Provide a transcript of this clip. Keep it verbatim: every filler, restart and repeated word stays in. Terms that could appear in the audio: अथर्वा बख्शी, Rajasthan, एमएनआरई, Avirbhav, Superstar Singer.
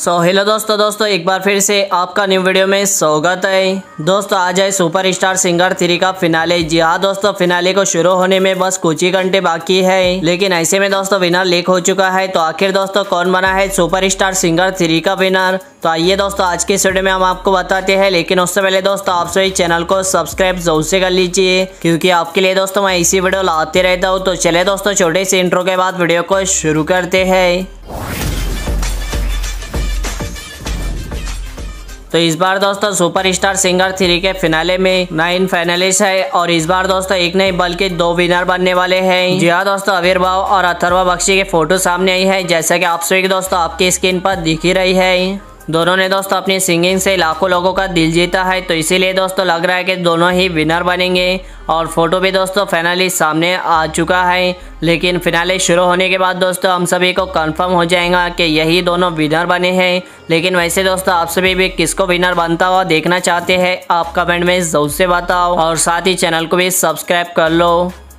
सो so, hello दोस्तों दोस्तों एक बार फिर से आपका न्यू वीडियो में स्वागत है। दोस्तों आज है सुपरस्टार सिंगर थ्री का फिनाले। जी हाँ दोस्तों, फिनाले को शुरू होने में बस कुछ ही घंटे बाकी है, लेकिन ऐसे में दोस्तों विनर लीक हो चुका है। तो आखिर दोस्तों कौन बना है सुपरस्टार सिंगर थ्री का विनर, तो आइए दोस्तों आज के वीडियो में हम आपको बताते हैं। लेकिन उससे पहले दोस्तों आप सभी चैनल को सब्सक्राइब जरूर से कर लीजिए, क्योंकि आपके लिए दोस्तों मैं इसी वीडियो लाते रहता हूँ। तो चले दोस्तों छोटे से इंट्रो के बाद वीडियो को शुरू करते हैं। तो इस बार दोस्तों सुपरस्टार सिंगर थ्री के फिनाले में नाइन फाइनलिस्ट है, और इस बार दोस्तों एक नहीं बल्कि दो विनर बनने वाले हैं। जी हाँ दोस्तों, अविर्भाव और अथर्वा बख्शी के फोटो सामने आई है, जैसा कि आप सभी दोस्तों आपकी स्क्रीन पर दिख ही रही है। दोनों ने दोस्तों अपनी सिंगिंग से लाखों लोगों का दिल जीता है, तो इसीलिए दोस्तों लग रहा है कि दोनों ही विनर बनेंगे। और फोटो भी दोस्तों फाइनली सामने आ चुका है, लेकिन फिनाले शुरू होने के बाद दोस्तों हम सभी को कंफर्म हो जाएगा कि यही दोनों विनर बने हैं। लेकिन वैसे दोस्तों आप सभी भी किसको विनर बनता हुआ देखना चाहते हैं आप कमेंट में जरूर से बताओ, और साथ ही चैनल को भी सब्सक्राइब कर लो।